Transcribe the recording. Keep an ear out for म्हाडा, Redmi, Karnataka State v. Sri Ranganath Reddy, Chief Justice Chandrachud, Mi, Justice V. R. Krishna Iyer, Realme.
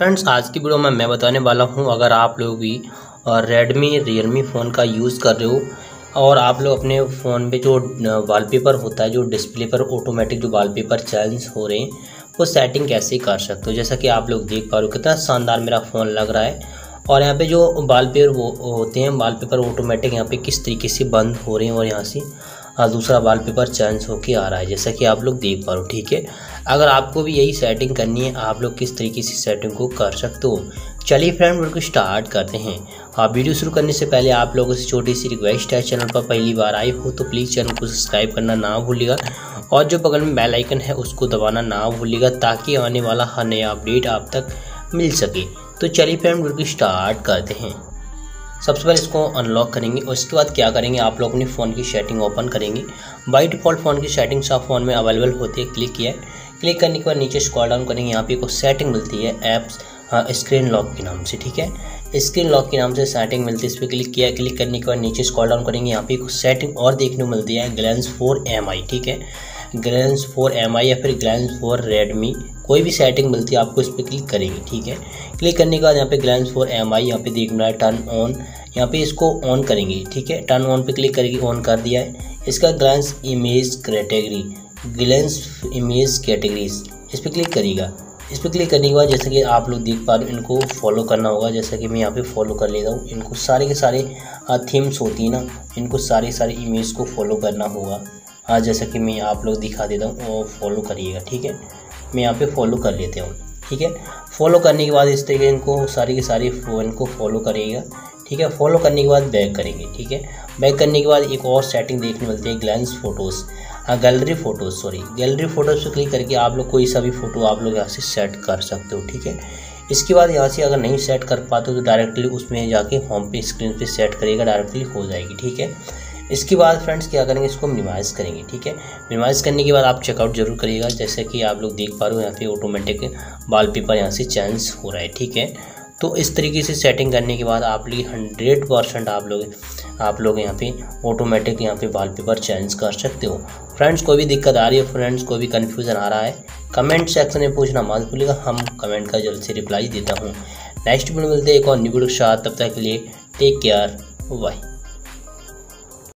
Friends आज की video में मैं बताने वाला हूं, अगर आप लोग भी रेडमी रियलमी फ़ोन का यूज़ कर रहे हो और आप लोग अपने फ़ोन पे जो वॉलपेपर होता है, जो डिस्प्ले पर ऑटोमेटिक जो वॉलपेपर चेंज हो रहे हैं वो सेटिंग कैसे कर सकते हो। जैसा कि आप लोग देख पा रहे हो कितना शानदार मेरा फ़ोन लग रहा है। और यहाँ पे जो वॉलपेपर होते हैं, वॉलपेपर ऑटोमेटिक यहाँ पे किस तरीके से बंद हो रहे हैं और यहाँ से दूसरा वॉलपेपर चेंज होके आ रहा है, जैसा कि आप लोग देख पा रहे हो। ठीक है, अगर आपको भी यही सेटिंग करनी है, आप लोग किस तरीके से सेटिंग को कर सकते हो। चलिए फ्रेंड वीडियो को स्टार्ट करते हैं। हाँ, वीडियो शुरू करने से पहले आप लोगों से छोटी सी रिक्वेस्ट है, चैनल पर पहली बार आए हो तो प्लीज़ चैनल को सब्सक्राइब करना ना भूलिएगा और जो बगल में बेल आइकन है उसको दबाना ना भूलिएगा ताकि आने वाला हर नया अपडेट आप तक मिल सके। तो चलिए फ्रेंड वीडियो स्टार्ट करते हैं। सबसे पहले इसको अनलॉक करेंगे और इसके बाद क्या करेंगे, आप लोग अपने फ़ोन की सेटिंग ओपन करेंगे। बाय डिफ़ॉल्ट फ़ोन की सेटिंग सब फ़ोन में अवेलेबल होती है। क्लिक किया, क्लिक करने के बाद नीचे स्क्रॉल डाउन करेंगे, यहाँ पे एक सेटिंग मिलती है ऐप्स स्क्रीन लॉक के नाम से। ठीक है, स्क्रीन लॉक के नाम से सेटिंग मिलती है, इस पर क्लिक किया। क्लिक करने के बाद नीचे स्क्रॉल डाउन करेंगे, यहाँ पे एक सेटिंग और देखने को मिलती है ग्लैंस फॉर Mi। ठीक है, ग्लैंस फॉर Mi या फिर ग्लैंस फॉर रेडमी, कोई भी सेटिंग मिलती है आपको इस पर क्लिक करेंगे। ठीक है, क्लिक करने के बाद यहाँ पे ग्लैंस फॉर Mi यहाँ पे देख मिला है टर्न ऑन, यहाँ पे इसको ऑन करेंगे। ठीक है, टर्न ऑन पे क्लिक करेंगे, ऑन कर दिया है। इसका glans image category, glans image categories इस पर क्लिक करिएगा। इस पर क्लिक करने के बाद जैसा कि आप लोग देख पा रहे हो इनको फॉलो करना होगा, जैसा कि मैं यहाँ पे फॉलो कर लेता हूँ। इनको सारे के सारे थीम्स होती है ना, इनको सारे इमेज को फॉलो करना होगा। हाँ, जैसा कि मैं आप लोग दिखा देता हूँ और फॉलो करिएगा। ठीक है, मैं यहाँ पे फॉलो कर लेता हूँ। ठीक है, फॉलो करने के बाद इस तरीके इनको सारे के सारे इनको फॉलो करिएगा। ठीक है, फॉलो करने के बाद बैक करेंगे। ठीक है, बैक करने के बाद एक और सेटिंग देखने मिलती है glans photos, gallery photos, sorry gallery photos पर क्लिक करके आप लोग कोई सा भी फ़ोटो आप लोग यहाँ से सेट कर सकते हो। ठीक है, इसके बाद यहाँ से अगर नहीं सेट कर पाते हो तो डायरेक्टली उसमें जाके होम पे स्क्रीन पे सेट करिएगा, डायरेक्टली हो जाएगी। ठीक है, इसके बाद फ्रेंड्स क्या करेंगे, इसको मिनिमाइज़ करेंगे। ठीक है, मिनिमाइज़ करने के बाद आप चेकआउट जरूर करिएगा। जैसे कि आप लोग देख पा रहे हो यहाँ पे ऑटोमेटिक वॉलपेपर यहाँ से चेंज हो रहा है। ठीक है, तो इस तरीके से सेटिंग करने के बाद आप लोग 100% आप लोग यहाँ पे ऑटोमेटिक यहाँ पे वॉलपेपर चेंज कर सकते हो। फ्रेंड्स कोई भी दिक्कत आ रही है, फ्रेंड्स कोई भी कन्फ्यूज़न आ रहा है, कमेंट सेक्शन में पूछना मत भूलिएगा, हम कमेंट का जल्द से रिप्लाई देता हूँ। नेक्स्ट वीडियो मिलते हैं एक और न्यू वीडियो के साथ, तब तक के लिए टेक केयर, बाय।